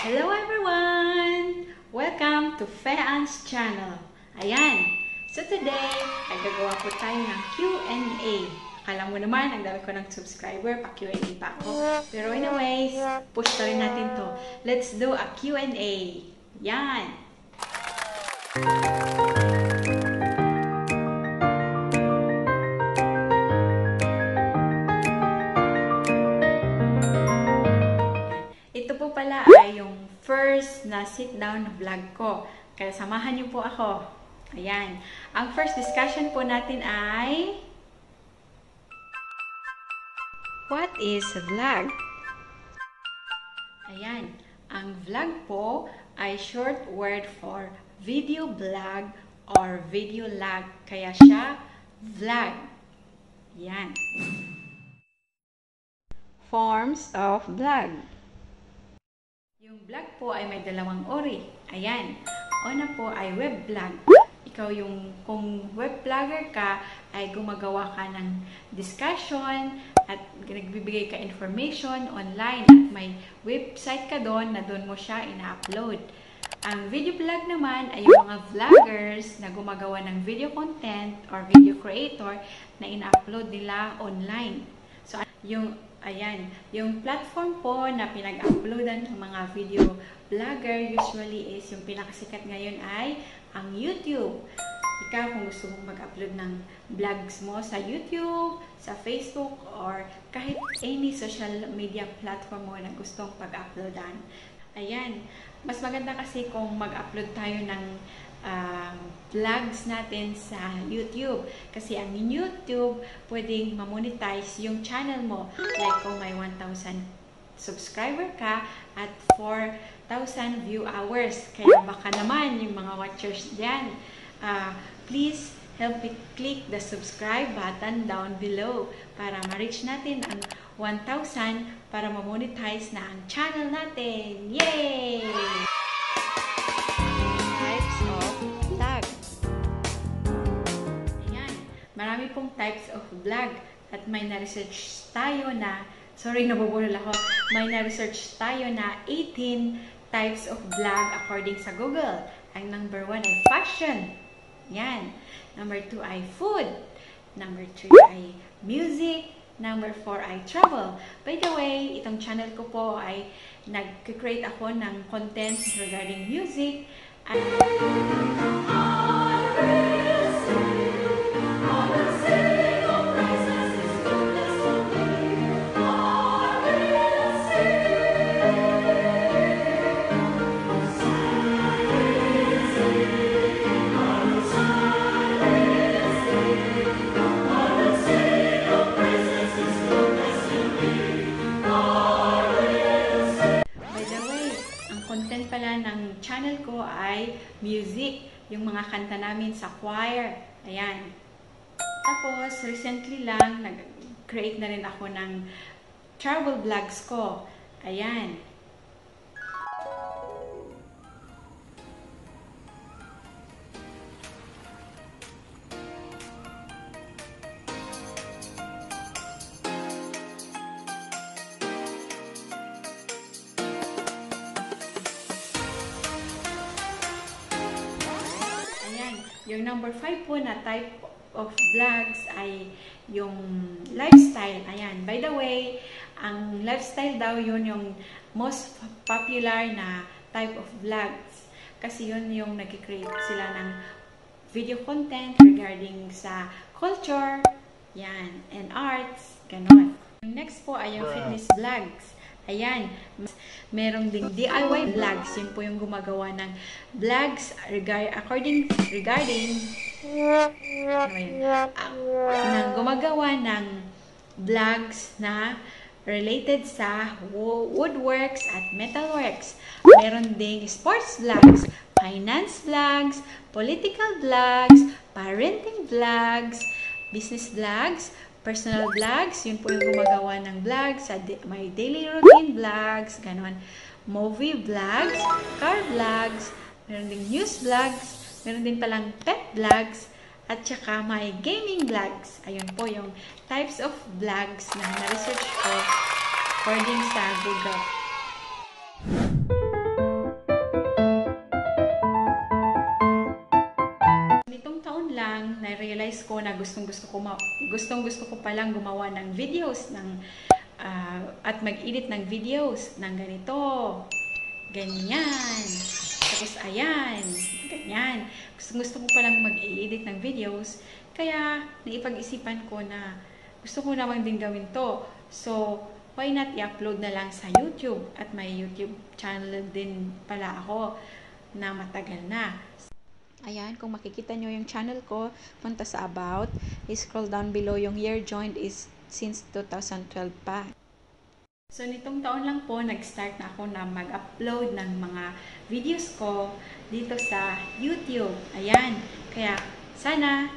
Hello everyone! Welcome to Fe Ann's channel. Ayan! So today, nagagawa po tayo ng Q&A. Akala mo naman, ang dami ko ng subscriber, pa-Q&A pa ako. Pero anyways, push na rin natin to. Let's do a Q&A. Yan! Pala ay yung first na sit-down na vlog ko. Kaya samahan niyo po ako. Ayan. Ang first discussion po natin ay what is vlog? Ayan. Ang vlog po ay short word for video blog or video log. Kaya siya vlog. Ayan. Forms of vlog. Yung vlog po ay may dalawang uri. Ayan. Una po ay web vlog. Ikaw yung, kung web vlogger ka, ay gumagawa ka ng discussion at nagbibigay ka information online at may website ka doon na doon mo siya ina-upload. Ang video vlog naman ay yung mga vloggers na gumagawa ng video content or video creator na ina-upload nila online. So, yung platform po na pinag-uploadan ng mga video vlogger usually is yung pinakasikat ngayon ay ang YouTube. Ikaw kung gusto mong mag-upload ng vlogs mo sa YouTube, sa Facebook, or kahit any social media platform mo na gustong pag-uploadan. Ayan. Mas maganda kasi kung mag-upload tayo ng vlogs natin sa YouTube. Kasi ang YouTube, pwedeng ma-monetize yung channel mo. Like kung may 1,000 subscriber ka at 4,000 view hours. Kaya baka naman yung mga watchers dyan, please help me click the subscribe button down below para ma-reach natin ang 1,000 para ma-monetize na ang channel natin. Yay! Marami pong types of vlog at may na-research tayo na, may na-research tayo na 18 types of vlog according sa Google. Ang number 1 ay fashion. Yan. Number 2 ay food. Number 3 ay music. Number 4 ay travel. By the way, itong channel ko po ay nag-create ako ng content regarding music. And channel ko ay music, yung mga kanta namin sa choir. Ayan. Tapos, recently lang, nag-create na rin ako ng travel vlogs ko. Ayan. Yung number 5 po na type of vlogs ay yung lifestyle. Ayan. By the way, ang lifestyle daw yun yung most popular na type of vlogs. Kasi yun yung nag-create sila ng video content regarding sa culture, yan, and arts, ganon. Yung next po ay yung fitness vlogs. Ayan. Merong ding DIY vlogs. Yun po yung gumagawa ng vlogs gumagawa ng vlogs na related sa woodworks at metalworks. Meron ding sports vlogs, finance vlogs, political vlogs, parenting vlogs, business vlogs, personal vlogs, yun po yung gumagawa ng vlogs, may daily routine vlogs, ganon. Movie vlogs, car vlogs, meron din news vlogs, meron din palang pet vlogs, at saka may gaming vlogs. Ayun po yung types of vlogs na na-research ko according sa Google. na gustong gusto ko palang gumawa ng videos ng at mag-edit ng videos ng ganito, ganyan, tapos ayan, ganyan. Gusto ko palang mag-edit ng videos, kaya naipag-isipan ko na gusto ko naman din gawin to. So, why not i-upload na lang sa YouTube? At may YouTube channel din pala ako na matagal na. Ayan, kung makikita nyo yung channel ko, punta sa About, i-scroll down below, yung year joined is since 2012 pa. So, nitong taon lang po, nag-start na ako na mag-upload ng mga videos ko dito sa YouTube. Ayan. Kaya, sana,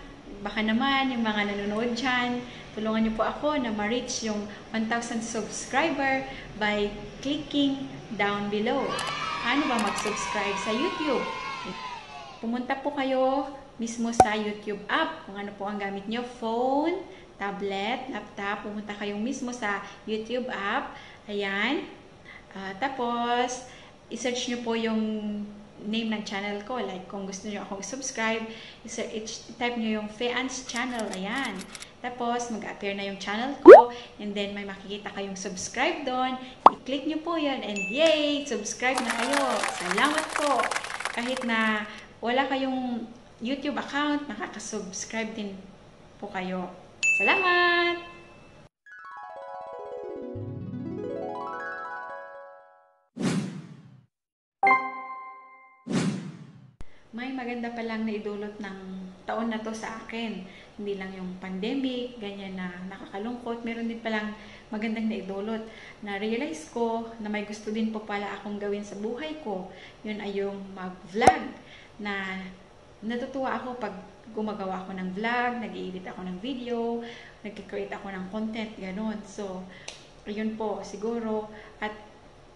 baka naman, yung mga nanonood dyan, tulungan niyo po ako na ma-reach yung 1,000 subscriber by clicking down below. Ano ba mag-subscribe sa YouTube? Pumunta po kayo mismo sa YouTube app. Kung ano po ang gamit nyo, phone, tablet, laptop, pumunta kayo mismo sa YouTube app. Ayan. Tapos, i-search nyo po yung name ng channel ko. Like, kung gusto nyo akong subscribe, i-type nyo yung Fe Ann's channel. Ayan. Tapos, mag-appear na yung channel ko. And then, may makikita kayong subscribe doon. I-click nyo po yun. And yay! Subscribe na kayo. Salamat po. Kahit na wala kayong YouTube account, makakasubscribe din po kayo. Salamat! May maganda palang naidulot ng taon na to sa akin. Hindi lang yung pandemic, ganyan na nakakalungkot. Meron din palang magandang naidulot. Na-realize ko na may gusto din po pala akong gawin sa buhay ko. Yun ay yung mag-vlog. Na natutuwa ako pag gumagawa ako ng vlog, nag-edit ako ng video, nag-create ako ng content, gano'n. So, yun po siguro. At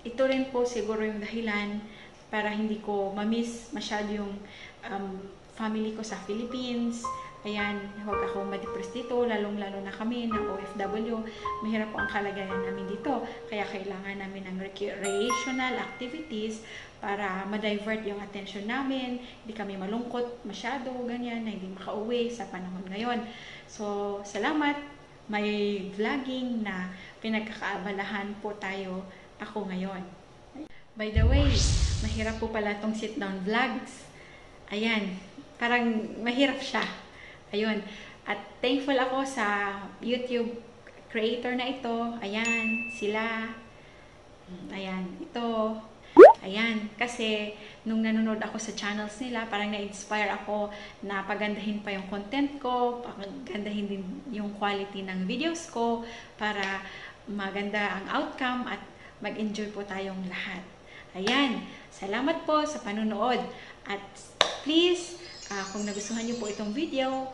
ito rin po siguro yung dahilan para hindi ko ma-miss masyado yung family ko sa Philippines. Ayan, huwag ako ma-depress dito, lalong-lalo na kami na OFW. Mahirap po ang kalagayan namin dito. Kaya kailangan namin ng recreational activities para ma-divert yung attention namin. Hindi kami malungkot masyado, ganyan, na hindi makauwi sa panahon ngayon. So, salamat. May vlogging na pinagkakaabalahan po tayo ako ngayon. By the way, mahirap po pala tong sit-down vlogs. Ayan, parang mahirap siya. Ayun. At thankful ako sa YouTube creator na ito. Ayan, sila. Ayan, ito. Ayan, kasi nung nanonood ako sa channels nila, parang na-inspire ako na pagandahin pa yung content ko, pagandahin din yung quality ng videos ko para maganda ang outcome at mag-enjoy po tayong lahat. Ayan, salamat po sa panunood. At please, kung nagustuhan niyo po itong video,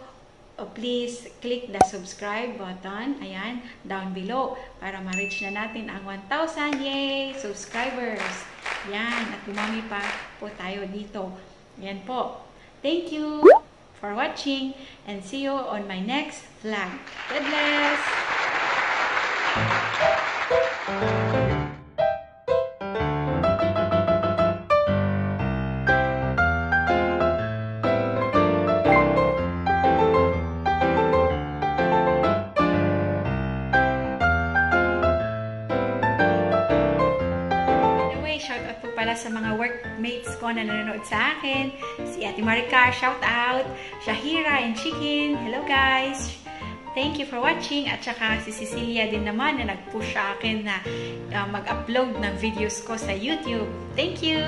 please click the subscribe button, ayan, down below, para ma-reach na natin ang 1,000, yay, subscribers. Ayan, at dumami pa po tayo dito. Ayan po. Thank you for watching and see you on my next vlog. God bless! Sa mga workmates ko na nanonood sa akin, si Ate Marica, shout out, Shahira and Chicken, hello guys, thank you for watching, at saka si Cecilia din naman na nag-push sa akin na mag-upload ng videos ko sa YouTube, thank you!